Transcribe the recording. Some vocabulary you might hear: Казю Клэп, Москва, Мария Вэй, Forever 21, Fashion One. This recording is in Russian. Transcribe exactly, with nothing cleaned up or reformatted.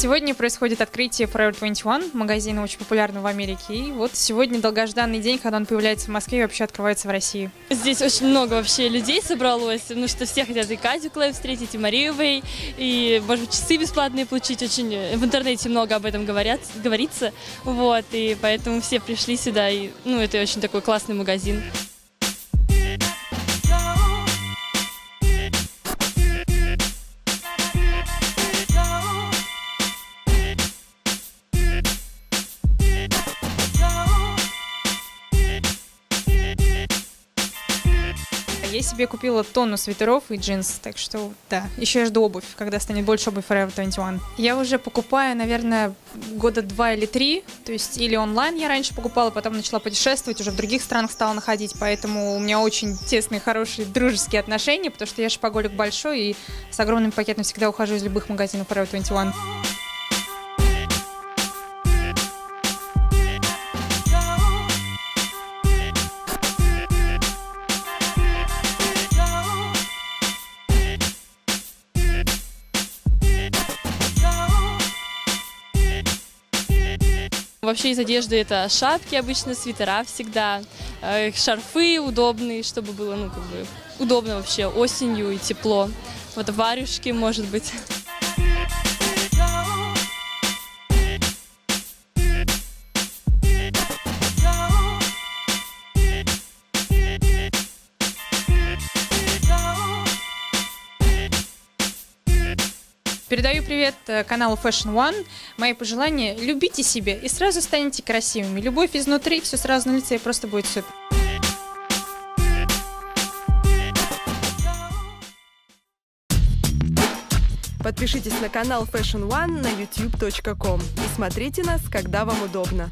Сегодня происходит открытие Forever двадцать один, магазина очень популярного в Америке. И вот сегодня долгожданный день, когда он появляется в Москве и вообще открывается в России. Здесь очень много вообще людей собралось, потому что все хотят и Казю Клэп встретить, и Марию Вэй, и, может быть, часы бесплатные получить. Очень в интернете много об этом говорят, говорится, вот, и поэтому все пришли сюда, и, ну, это очень такой классный магазин. Я себе купила тонну свитеров и джинс, так что да, еще я жду обувь, когда станет больше обувь Forever двадцать один. Я уже покупаю, наверное, года два или три, то есть или онлайн я раньше покупала, потом начала путешествовать, уже в других странах стала находить, поэтому у меня очень тесные, хорошие, дружеские отношения, потому что я шопоголик большой и с огромным пакетом всегда ухожу из любых магазинов Forever двадцать один. Вообще из одежды это шапки обычно, свитера всегда, шарфы удобные, чтобы было, ну, как бы, удобно вообще осенью и тепло. Вот варежки, может быть. Передаю привет каналу Fashion One. Мои пожелания – любите себя и сразу станете красивыми. Любовь изнутри, все сразу на лице, и просто будет супер. Подпишитесь на канал Fashion One на ютуб точка ком и смотрите нас, когда вам удобно.